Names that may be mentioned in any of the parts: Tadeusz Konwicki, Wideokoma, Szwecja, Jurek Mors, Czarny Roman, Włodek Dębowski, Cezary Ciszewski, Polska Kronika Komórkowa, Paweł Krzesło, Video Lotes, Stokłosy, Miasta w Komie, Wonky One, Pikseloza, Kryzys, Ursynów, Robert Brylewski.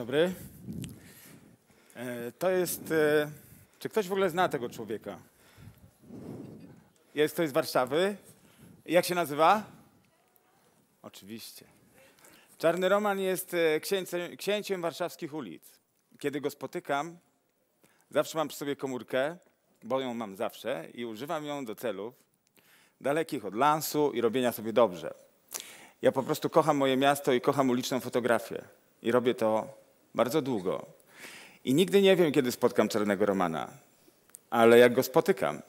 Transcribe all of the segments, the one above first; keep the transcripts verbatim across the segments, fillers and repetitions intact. dobry. To jest... Czy ktoś w ogóle zna tego człowieka? Jest ktoś z Warszawy? Jak się nazywa? Oczywiście. Czarny Roman jest księciem, księciem warszawskich ulic. Kiedy go spotykam, zawsze mam przy sobie komórkę, bo ją mam zawsze i używam ją do celów dalekich od lansu i robienia sobie dobrze. Ja po prostu kocham moje miasto i kocham uliczną fotografię. I robię to bardzo długo. I nigdy nie wiem, kiedy spotkam Czarnego Romana, ale jak go spotykam,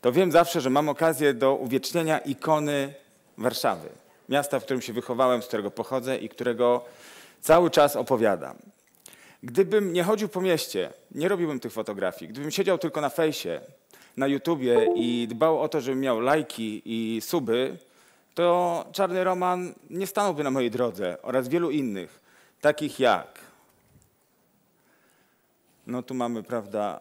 to wiem zawsze, że mam okazję do uwiecznienia ikony Warszawy. Miasta, w którym się wychowałem, z którego pochodzę i którego cały czas opowiadam. Gdybym nie chodził po mieście, nie robiłbym tych fotografii. Gdybym siedział tylko na fejsie, na YouTubie i dbał o to, żebym miał lajki i suby, to Czarny Roman nie stanąłby na mojej drodze oraz wielu innych, takich jak... No tu mamy, prawda,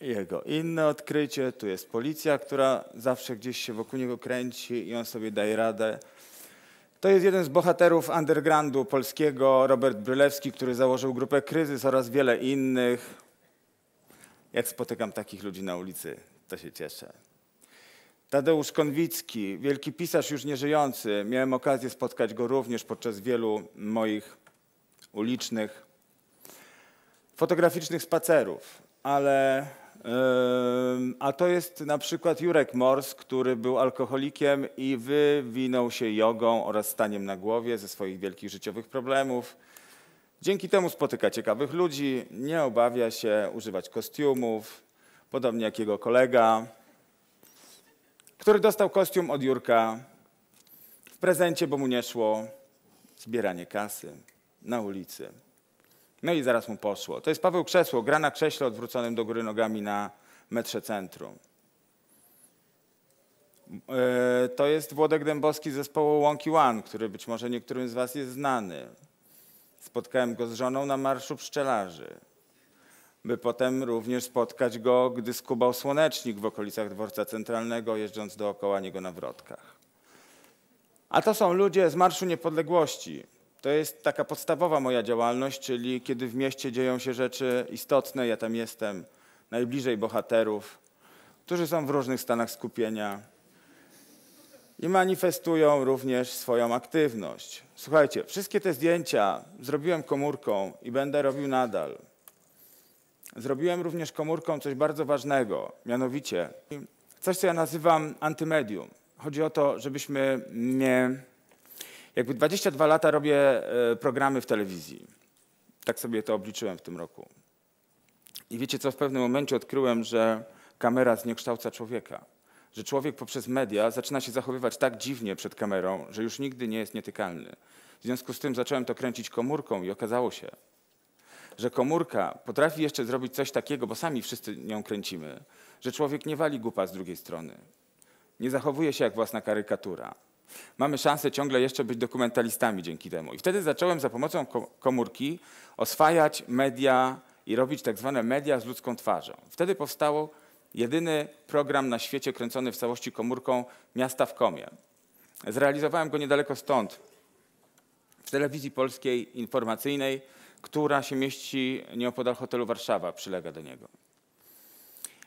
jego inne odkrycie, tu jest policja, która zawsze gdzieś się wokół niego kręci i on sobie daje radę. To jest jeden z bohaterów undergroundu polskiego, Robert Brylewski, który założył grupę Kryzys oraz wiele innych. Jak spotykam takich ludzi na ulicy, to się cieszę. Tadeusz Konwicki, wielki pisarz już nieżyjący. Miałem okazję spotkać go również podczas wielu moich ulicznych, fotograficznych spacerów. Ale, yy, a to jest na przykład Jurek Mors, który był alkoholikiem i wywinął się jogą oraz staniem na głowie ze swoich wielkich życiowych problemów. Dzięki temu spotyka ciekawych ludzi, nie obawia się używać kostiumów, podobnie jak jego kolega, który dostał kostium od Jurka w prezencie, bo mu nie szło zbieranie kasy na ulicy. No i zaraz mu poszło. To jest Paweł Krzesło, gra na krześle odwróconym do góry nogami na metrze centrum. To jest Włodek Dębowski z zespołu Wonky One, który być może niektórym z was jest znany. Spotkałem go z żoną na Marszu Pszczelarzy, by potem również spotkać go, gdy skubał słonecznik w okolicach dworca centralnego, jeżdżąc dookoła niego na wrotkach. A to są ludzie z Marszu Niepodległości. To jest taka podstawowa moja działalność, czyli kiedy w mieście dzieją się rzeczy istotne, ja tam jestem najbliżej bohaterów, którzy są w różnych stanach skupienia i manifestują również swoją aktywność. Słuchajcie, wszystkie te zdjęcia zrobiłem komórką i będę robił nadal. Zrobiłem również komórką coś bardzo ważnego, mianowicie coś, co ja nazywam antymedium. Chodzi o to, żebyśmy nie... Jakby dwadzieścia dwa lata robię programy w telewizji. Tak sobie to obliczyłem w tym roku. I wiecie co, w pewnym momencie odkryłem, że kamera zniekształca człowieka. Że człowiek poprzez media zaczyna się zachowywać tak dziwnie przed kamerą, że już nigdy nie jest nietykalny. W związku z tym zacząłem to kręcić komórką i okazało się, że komórka potrafi jeszcze zrobić coś takiego, bo sami wszyscy nią kręcimy, że człowiek nie wali głupa z drugiej strony. Nie zachowuje się jak własna karykatura. Mamy szansę ciągle jeszcze być dokumentalistami dzięki temu. I wtedy zacząłem za pomocą komórki oswajać media i robić tak zwane media z ludzką twarzą. Wtedy powstał jedyny program na świecie kręcony w całości komórką Miasta w komie. Zrealizowałem go niedaleko stąd, w telewizji polskiej informacyjnej, która się mieści nieopodal hotelu Warszawa, przylega do niego.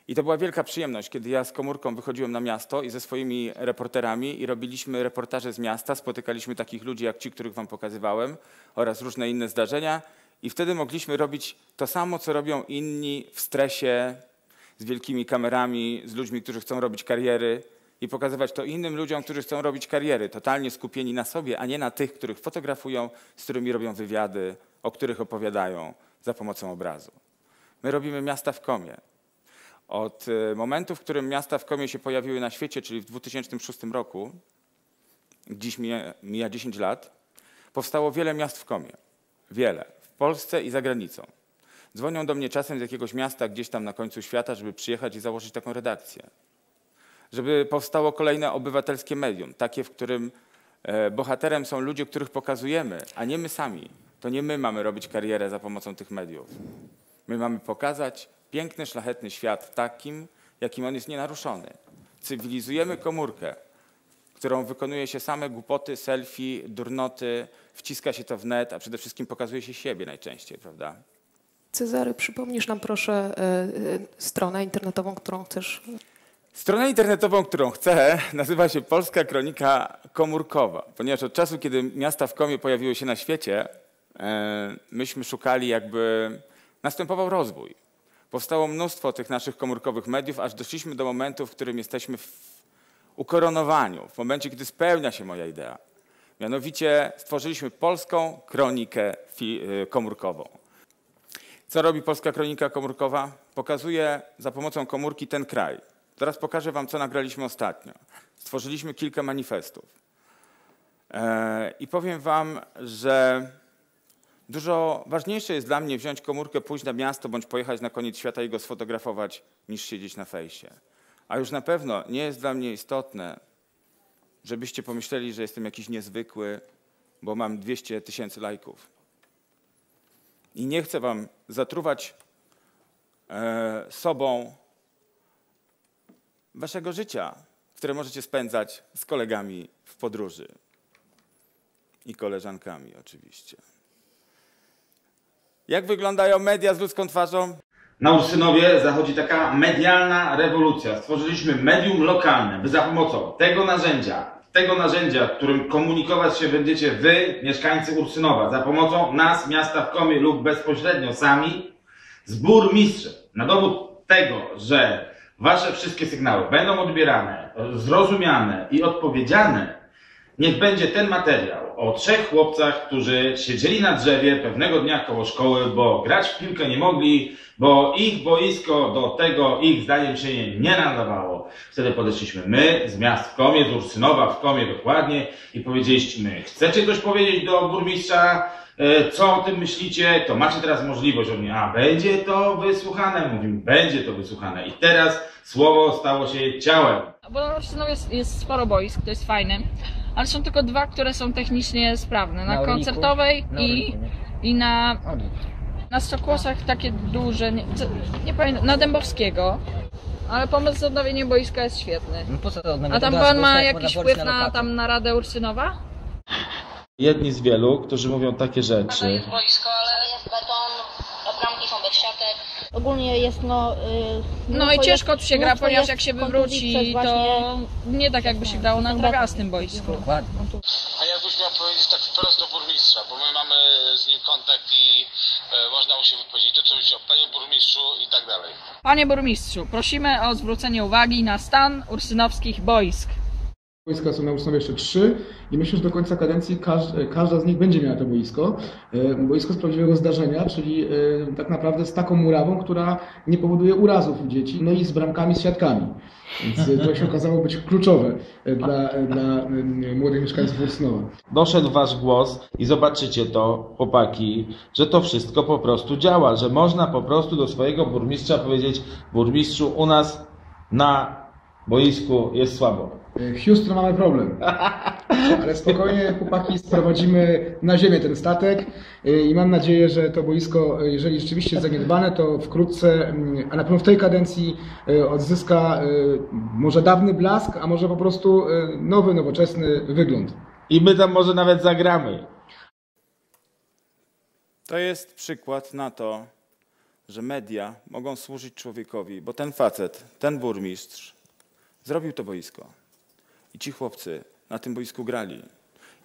I to była wielka przyjemność, kiedy ja z komórką wychodziłem na miasto i ze swoimi reporterami i robiliśmy reportaże z miasta, spotykaliśmy takich ludzi jak ci, których wam pokazywałem oraz różne inne zdarzenia i wtedy mogliśmy robić to samo, co robią inni w stresie, z wielkimi kamerami, z ludźmi, którzy chcą robić kariery i pokazywać to innym ludziom, którzy chcą robić kariery, totalnie skupieni na sobie, a nie na tych, których fotografują, z którymi robią wywiady, o których opowiadają za pomocą obrazu. My robimy Miasta w komie. Od momentu, w którym Miasta w komie się pojawiły na świecie, czyli w dwa tysiące szóstym roku, dziś mija, mija dziesięć lat, powstało wiele miast w komie. Wiele. W Polsce i za granicą. Dzwonią do mnie czasem z jakiegoś miasta gdzieś tam na końcu świata, żeby przyjechać i założyć taką redakcję. Żeby powstało kolejne obywatelskie medium. Takie, w którym bohaterem są ludzie, których pokazujemy, a nie my sami. To nie my mamy robić karierę za pomocą tych mediów. My mamy pokazać piękny, szlachetny świat takim, jakim on jest nienaruszony. Cywilizujemy komórkę, którą wykonuje się same głupoty, selfie, durnoty, wciska się to w net, a przede wszystkim pokazuje się siebie najczęściej, prawda? Cezary, przypomnisz nam proszę yy, stronę internetową, którą chcesz... Stronę internetową, którą chcę, nazywa się Polska Kronika Komórkowa, ponieważ od czasu, kiedy miasta w komie pojawiły się na świecie, yy, myśmy szukali jakby... Następował rozwój. Powstało mnóstwo tych naszych komórkowych mediów, aż doszliśmy do momentu, w którym jesteśmy w ukoronowaniu, w momencie, kiedy spełnia się moja idea. Mianowicie stworzyliśmy Polską Kronikę Komórkową. Co robi Polska Kronika Komórkowa? Pokazuje za pomocą komórki ten kraj. Zaraz pokażę wam, co nagraliśmy ostatnio. Stworzyliśmy kilka manifestów. I powiem wam, że dużo ważniejsze jest dla mnie wziąć komórkę, pójść na miasto bądź pojechać na koniec świata i go sfotografować, niż siedzieć na fejsie. A już na pewno nie jest dla mnie istotne, żebyście pomyśleli, że jestem jakiś niezwykły, bo mam dwieście tysięcy lajków. I nie chcę wam zatruwać e, sobą waszego życia, które możecie spędzać z kolegami w podróży. I koleżankami oczywiście. Jak wyglądają media z ludzką twarzą? Na Ursynowie zachodzi taka medialna rewolucja. Stworzyliśmy medium lokalne, by za pomocą tego narzędzia, tego narzędzia, którym komunikować się będziecie wy, mieszkańcy Ursynowa, za pomocą nas, miasta w komie lub bezpośrednio sami, z burmistrzem. Na dowód tego, że wasze wszystkie sygnały będą odbierane, zrozumiane i odpowiedziane, niech będzie ten materiał o trzech chłopcach, którzy siedzieli na drzewie pewnego dnia koło szkoły, bo grać w piłkę nie mogli, bo ich boisko do tego ich zdaniem się nie nadawało. Wtedy podeszliśmy my z miast w komie, z Ursynowa w komie dokładnie i powiedzieliśmy, chcecie coś powiedzieć do burmistrza, co o tym myślicie, to macie teraz możliwość. On mówi, a będzie to wysłuchane? Mówimy, będzie to wysłuchane. I teraz słowo stało się ciałem. Bo na Ursynowie jest, jest sporo boisk, to jest fajne. Ale są tylko dwa, które są technicznie sprawne. Na, na koncertowej na i, i na, na Stokłosach takie duże, nie, nie pamiętam, na Dębowskiego. Ale pomysł z odnowieniem boiska jest świetny. A tam pan ma jakiś wpływ na tam na Radę Ursynowa? Jedni z wielu, którzy mówią takie rzeczy. To jest boisko, ale jest beton, bramki są bez siatek. Ogólnie jest no... Yy, no i ciężko tu się gra, ponieważ jak się wywróci, to nie tak jakby się grało na trawie z tym boisku. Dokładnie. A jakbyś miał powiedzieć tak wprost do burmistrza, bo my mamy z nim kontakt i e, można mu się wypowiedzieć to, co myślał, panie burmistrzu i tak dalej. Panie burmistrzu, prosimy o zwrócenie uwagi na stan ursynowskich boisk. Boiska są na Ursynowie jeszcze trzy i myślę, że do końca kadencji każda z nich będzie miała to boisko. Boisko z prawdziwego zdarzenia, czyli tak naprawdę z taką murawą, która nie powoduje urazów u dzieci, no i z bramkami, z siatkami. Więc to się okazało być kluczowe dla, dla młodych mieszkańców Ursynowa. Doszedł wasz głos i zobaczycie to, chłopaki, że to wszystko po prostu działa, że można po prostu do swojego burmistrza powiedzieć, burmistrzu, u nas na boisku jest słabo. Houston, mamy problem, ale spokojnie chłopaki sprowadzimy na ziemię ten statek i mam nadzieję, że to boisko, jeżeli rzeczywiście jest zaniedbane, to wkrótce, a na pewno w tej kadencji odzyska może dawny blask, a może po prostu nowy, nowoczesny wygląd. I my tam może nawet zagramy. To jest przykład na to, że media mogą służyć człowiekowi, bo ten facet, ten burmistrz zrobił to boisko. I ci chłopcy na tym boisku grali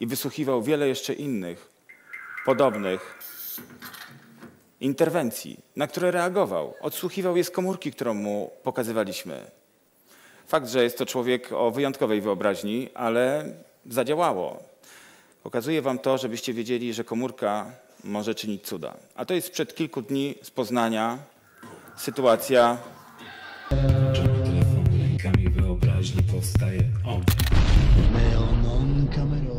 i wysłuchiwał wiele jeszcze innych, podobnych interwencji, na które reagował. Odsłuchiwał je z komórki, którą mu pokazywaliśmy. Fakt, że jest to człowiek o wyjątkowej wyobraźni, ale zadziałało. Pokazuję wam to, żebyście wiedzieli, że komórka może czynić cuda. A to jest sprzed kilku dni z Poznania sytuacja... Wyobraźni powstaje on. Neonon kamerowy.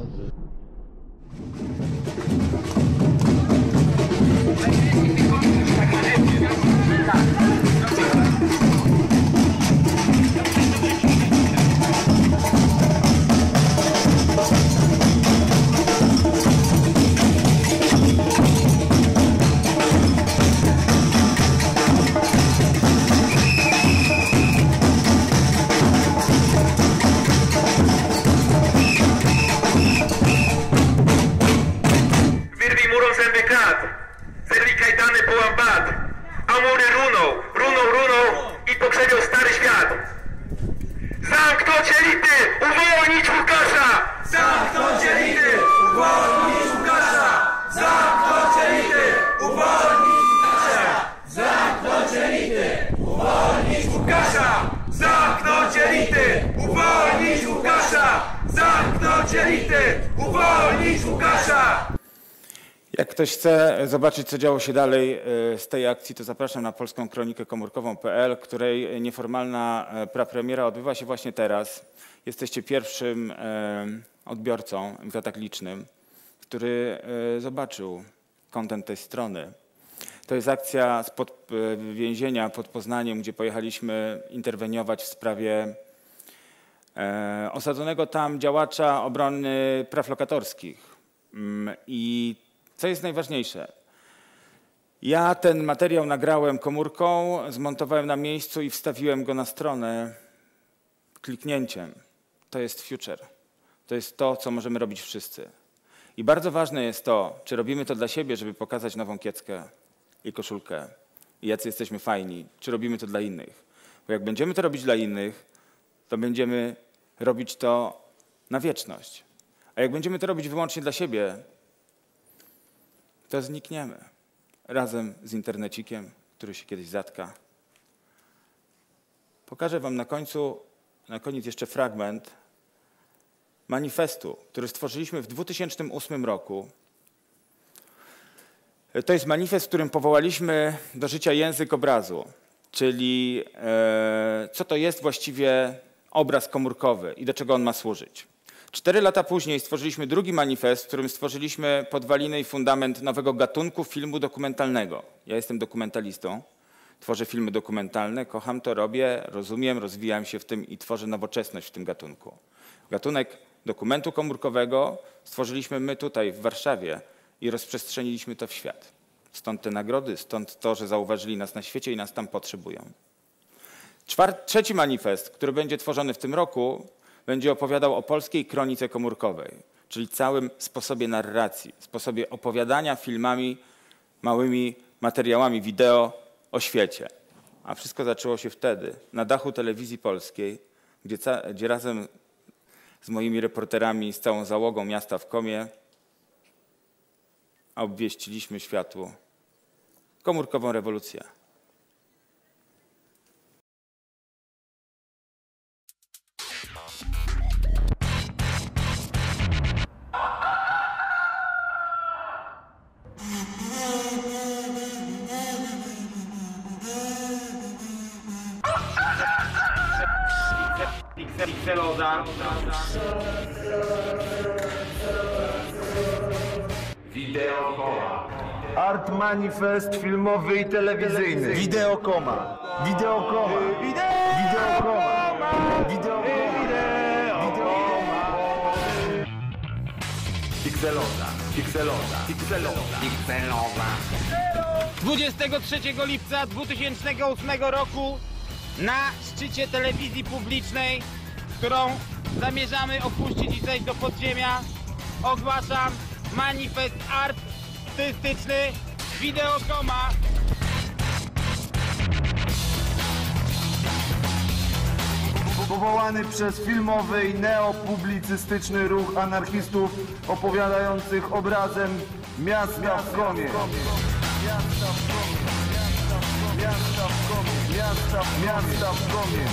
Antyelity! Uwolnić Łukasza! Jak ktoś chce zobaczyć, co działo się dalej z tej akcji, to zapraszam na polską kronikę komórkową kropka p l, której nieformalna prapremiera odbywa się właśnie teraz. Jesteście pierwszym odbiorcą, mówię tak licznym, który zobaczył kontent tej strony. To jest akcja spod więzienia pod Poznaniem, gdzie pojechaliśmy interweniować w sprawie osadzonego tam działacza obrony praw lokatorskich. I co jest najważniejsze? Ja ten materiał nagrałem komórką, zmontowałem na miejscu i wstawiłem go na stronę kliknięciem. To jest future. To jest to, co możemy robić wszyscy. I bardzo ważne jest to, czy robimy to dla siebie, żeby pokazać nową kieckę i koszulkę i jacy jesteśmy fajni, czy robimy to dla innych. Bo jak będziemy to robić dla innych, to będziemy robić to na wieczność. A jak będziemy to robić wyłącznie dla siebie, to znikniemy. Razem z internecikiem, który się kiedyś zatka. Pokażę wam na końcu, na koniec jeszcze fragment manifestu, który stworzyliśmy w dwa tysiące ósmym roku. To jest manifest, w którym powołaliśmy do życia język obrazu, czyli e, co to jest właściwie obraz komórkowy i do czego on ma służyć. Cztery lata później stworzyliśmy drugi manifest, w którym stworzyliśmy podwaliny i fundament nowego gatunku filmu dokumentalnego. Ja jestem dokumentalistą, tworzę filmy dokumentalne, kocham to, robię, rozumiem, rozwijam się w tym i tworzę nowoczesność w tym gatunku. Gatunek dokumentu komórkowego stworzyliśmy my tutaj w Warszawie i rozprzestrzeniliśmy to w świat. Stąd te nagrody, stąd to, że zauważyli nas na świecie i nas tam potrzebują. Czwart, trzeci manifest, który będzie tworzony w tym roku, będzie opowiadał o polskiej kronice komórkowej, czyli całym sposobie narracji, sposobie opowiadania filmami, małymi materiałami wideo o świecie. A wszystko zaczęło się wtedy, na dachu telewizji polskiej, gdzie, gdzie razem z moimi reporterami, z całą załogą miasta w Komie obwieściliśmy światu komórkową rewolucję. Pikseloza. Wideokoma. Art manifest filmowy i telewizyjny. Wideokoma. Wideokoma. Wideokoma. Pikseloza. Pikseloza. Pikseloza. Pikseloza. dwudziestego trzeciego lipca dwa tysiące ósmego roku na szczycie telewizji publicznej, którą zamierzamy opuścić i zejść do podziemia, ogłaszam manifest artystyczny Wideokoma. Powołany przez filmowy i neopublicystyczny ruch anarchistów opowiadających obrazem miasta w Komie. Miasta w Komie. Miasta w Komie. Miasta w Komie. Miasta w Komie.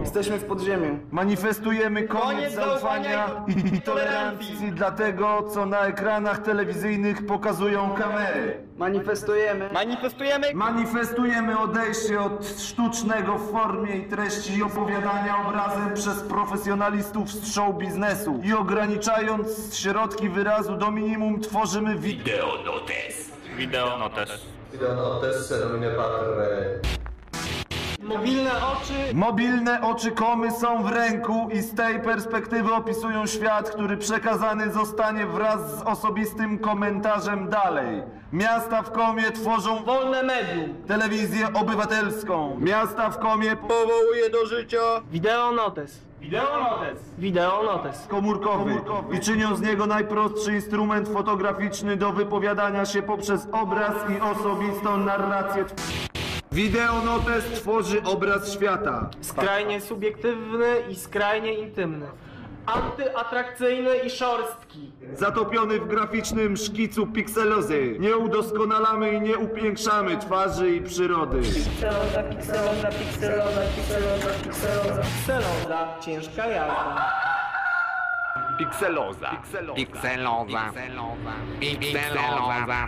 Jesteśmy w podziemiu. Manifestujemy koniec, koniec zaufania i, i tolerancji dla tego, co na ekranach telewizyjnych pokazują kamery. Manifestujemy. Manifestujemy. Manifestujemy odejście od sztucznego w formie i treści opowiadania obrazem przez profesjonalistów z show biznesu. I ograniczając środki wyrazu do minimum, tworzymy Video Lotes. Video Lotes. Video Lotes. Mobilne oczy. Mobilne oczy Komy są w ręku i z tej perspektywy opisują świat, który przekazany zostanie wraz z osobistym komentarzem dalej. Miasta w Komie tworzą wolne medium. Telewizję obywatelską. Miasta w Komie powołuje do życia Video Lotes. Video Lotes. Video Lotes. Komórkowy. Komórkowy. I czynią z niego najprostszy instrument fotograficzny do wypowiadania się poprzez obraz i osobistą narrację. Video Lotes tworzy obraz świata. Skrajnie subiektywny i skrajnie intymny. antyatrakcyjny i szorstki. Zatopiony w graficznym szkicu pikselozy. Nie udoskonalamy i nie upiększamy twarzy i przyrody. Pikseloza, pikseloza, pikseloza, pikseloza, pikseloza. Pikseloza, ciężka jazda. Pikseloza, pikseloza, pikseloza, pikseloza.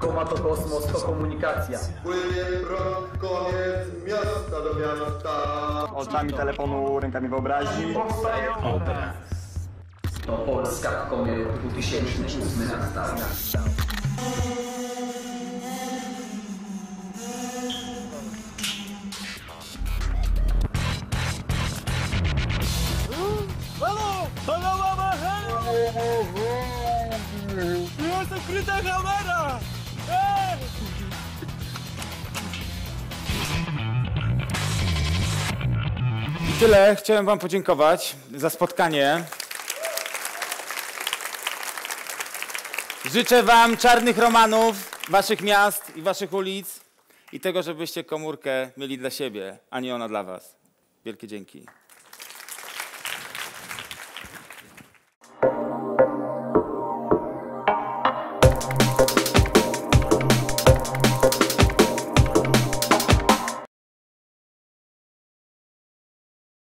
Koma to kosmos, to komunikacja. Płynie prąd, koniec miasta do miasta. Oczami telefonu, rękami wyobraźni. Powstaje obraz. To Polska Kronika dwa tysiące ósmy nastała. Halo! Halo, mama, halo! Jest ukryta kamera! Ej! I tyle. Chciałem wam podziękować za spotkanie. Życzę wam czarnych romanów, waszych miast i waszych ulic i tego, żebyście komórkę mieli dla siebie, a nie ona dla was. Wielkie dzięki.